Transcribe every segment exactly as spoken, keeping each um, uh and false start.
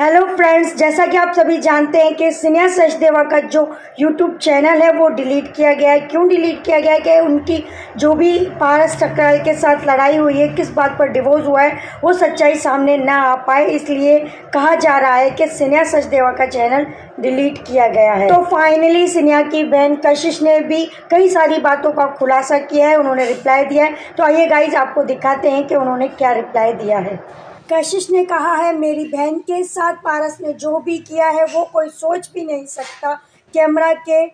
Hello friends, जैसा कि आप सभी जानते हैं कि स्नेहा सचदेवा का जो यूट्यूब चैनल है वो डिलीट किया गया है। क्यों डिलीट किया गया है कि उनकी जो भी पारस ठकराल के साथ लड़ाई हुई है, किस बात पर डिवोर्स हुआ है, वो सच्चाई सामने ना आ पाए, इसलिए कहा जा रहा है कि स्नेहा सचदेवा का चैनल डिलीट किया गया है। तो फाइनली स्नेहा की बहन कशिश ने भी कई सारी बातों का खुलासा किया है, उन्होंने रिप्लाई दिया है। तो आइए गाइज आपको दिखाते हैं कि उन्होंने क्या रिप्लाई दिया है। कशिश ने कहा है, मेरी बहन के साथ पारस ने जो भी किया है वो कोई सोच भी नहीं सकता। कैमरा के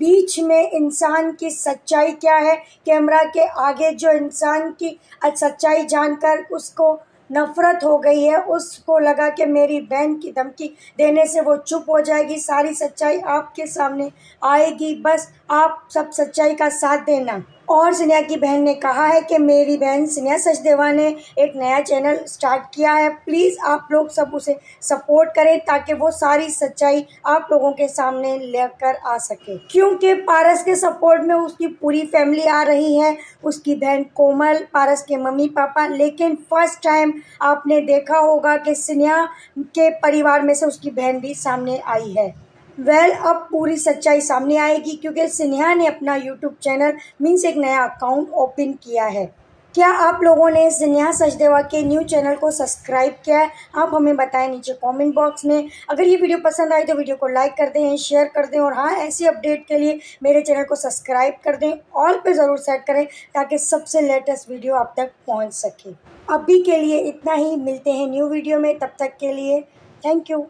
बीच में इंसान की सच्चाई क्या है, कैमरा के आगे जो इंसान की सच्चाई जानकर उसको नफरत हो गई है, उसको लगा कि मेरी बहन की धमकी देने से वो चुप हो जाएगी, सारी सच्चाई आपके सामने आएगी, बस आप सब सच्चाई का साथ देना। और स्नेहा की बहन ने कहा है कि मेरी बहन स्नेहा सचदेवा ने एक नया चैनल स्टार्ट किया है, प्लीज़ आप लोग सब उसे सपोर्ट करें ताकि वो सारी सच्चाई आप लोगों के सामने लेकर आ सके, क्योंकि पारस के सपोर्ट में उसकी पूरी फैमिली आ रही है, उसकी बहन कोमल, पारस के मम्मी पापा। लेकिन फर्स्ट टाइम आपने देखा होगा कि स्नेहा के परिवार में से उसकी बहन भी सामने आई है। वेल well, अब पूरी सच्चाई सामने आएगी क्योंकि स्नेहा ने अपना यूट्यूब चैनल मीन्स एक नया अकाउंट ओपन किया है। क्या आप लोगों ने स्नेहा सचदेवा के न्यू चैनल को सब्सक्राइब किया है? आप हमें बताएं नीचे कमेंट बॉक्स में। अगर ये वीडियो पसंद आई तो वीडियो को लाइक कर दें, शेयर कर दें, और हाँ, ऐसी अपडेट के लिए मेरे चैनल को सब्सक्राइब कर दें, ऑल पे ज़रूर सेट करें ताकि सबसे लेटेस्ट वीडियो आप तक पहुँच सके। अभी के लिए इतना ही, मिलते हैं न्यू वीडियो में, तब तक के लिए थैंक यू।